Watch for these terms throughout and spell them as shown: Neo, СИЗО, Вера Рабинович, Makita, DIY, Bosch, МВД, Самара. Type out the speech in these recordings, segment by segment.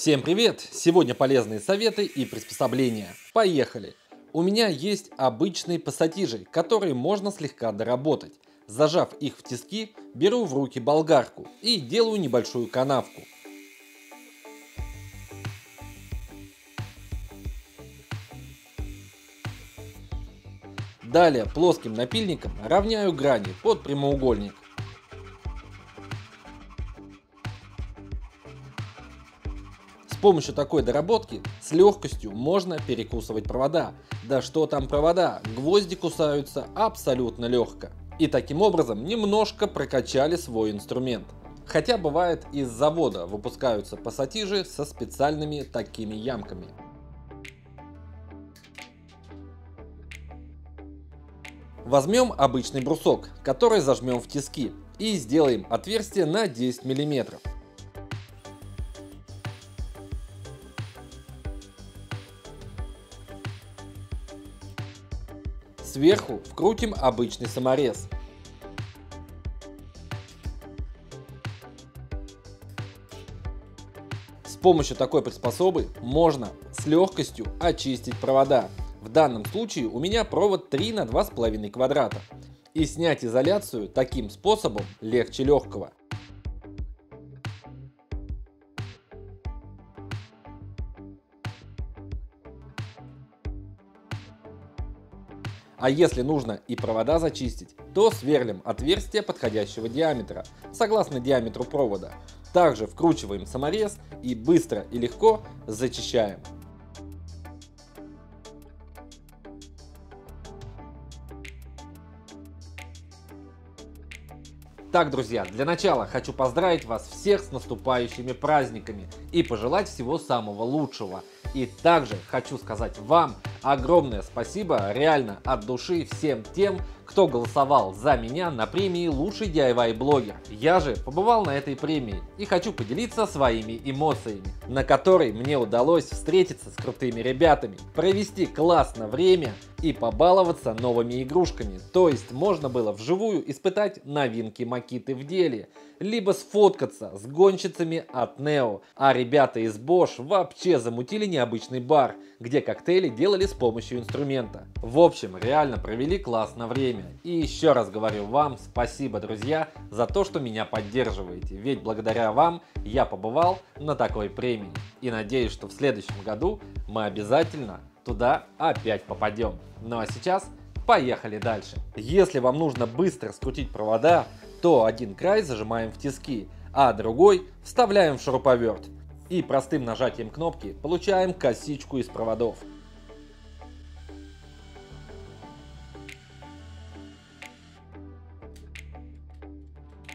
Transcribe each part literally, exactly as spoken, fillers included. Всем привет! Сегодня полезные советы и приспособления. Поехали! У меня есть обычные пассатижи, которые можно слегка доработать. Зажав их в тиски, беру в руки болгарку и делаю небольшую канавку. Далее плоским напильником равняю грани под прямоугольник. С помощью такой доработки с легкостью можно перекусывать провода. Да что там провода, гвозди кусаются абсолютно легко. И таким образом немножко прокачали свой инструмент. Хотя бывает, из завода выпускаются пассатижи со специальными такими ямками. Возьмем обычный брусок, который зажмем в тиски, и сделаем отверстие на десять миллиметров. Сверху вкрутим обычный саморез. С помощью такой приспособы можно с легкостью очистить провода. В данном случае у меня провод три на два с половиной квадрата. И снять изоляцию таким способом легче легкого. А если нужно и провода зачистить, то сверлим отверстие подходящего диаметра, согласно диаметру провода. Также вкручиваем саморез и быстро и легко зачищаем. Так, друзья, для начала хочу поздравить вас всех с наступающими праздниками и пожелать всего самого лучшего. И также хочу сказать вам огромное спасибо реально от души всем тем, кто голосовал за меня на премии «Лучший ди ай вай блогер». Я же побывал на этой премии и хочу поделиться своими эмоциями, на которой мне удалось встретиться с крутыми ребятами, провести классное время и побаловаться новыми игрушками. То есть можно было вживую испытать новинки Макиты в деле, либо сфоткаться с гонщицами от Neo. А ребята из Bosch вообще замутили необычный бар, где коктейли делали с помощью инструмента. В общем, реально провели классное время. И еще раз говорю вам спасибо, друзья, за то, что меня поддерживаете. Ведь благодаря вам я побывал на такой премии. И надеюсь, что в следующем году мы обязательно туда опять попадем. Ну а сейчас поехали дальше. Если вам нужно быстро скрутить провода, то один край зажимаем в тиски, а другой вставляем в шуруповерт. И простым нажатием кнопки получаем косичку из проводов.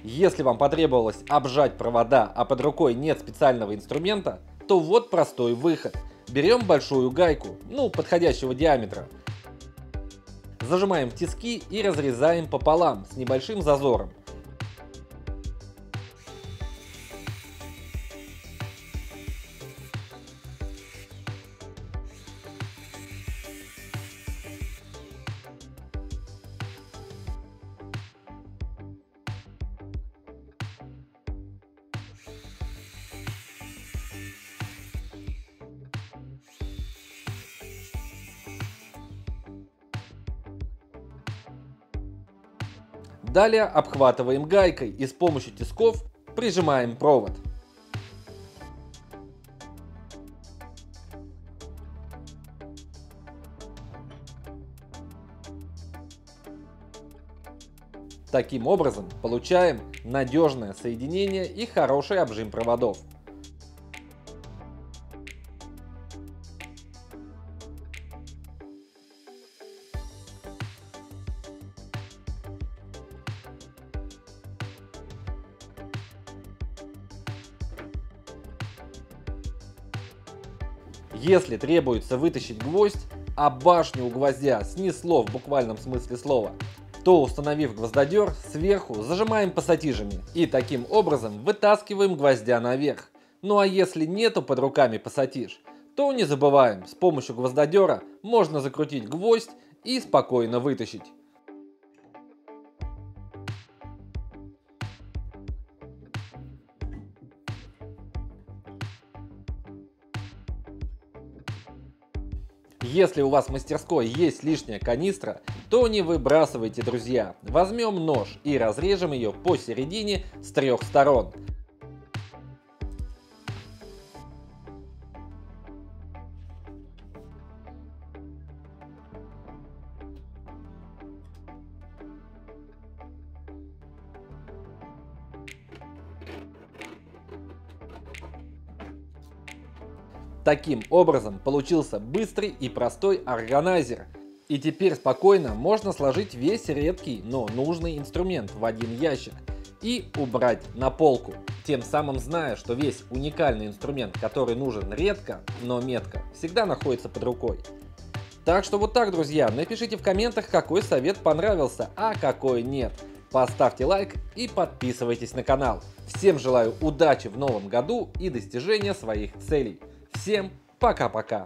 Если вам потребовалось обжать провода, а под рукой нет специального инструмента, то вот простой выход. Берем большую гайку, ну, подходящего диаметра. Зажимаем в тиски и разрезаем пополам с небольшим зазором. Далее обхватываем гайкой и с помощью тисков прижимаем провод. Таким образом получаем надежное соединение и хороший обжим проводов. Если требуется вытащить гвоздь, а башню у гвоздя снесло в буквальном смысле слова, то, установив гвоздодер, сверху зажимаем пассатижами и таким образом вытаскиваем гвоздя наверх. Ну а если нету под руками пассатиж, то не забываем, с помощью гвоздодера можно закрутить гвоздь и спокойно вытащить. Если у вас в мастерской есть лишняя канистра, то не выбрасывайте, друзья. Возьмем нож и разрежем ее посередине с трех сторон. Таким образом получился быстрый и простой органайзер. И теперь спокойно можно сложить весь редкий, но нужный инструмент в один ящик и убрать на полку, тем самым зная, что весь уникальный инструмент, который нужен редко, но метко, всегда находится под рукой. Так что вот так, друзья, напишите в комментах, какой совет понравился, а какой нет. Поставьте лайк и подписывайтесь на канал. Всем желаю удачи в новом году и достижения своих целей. Всем пока-пока!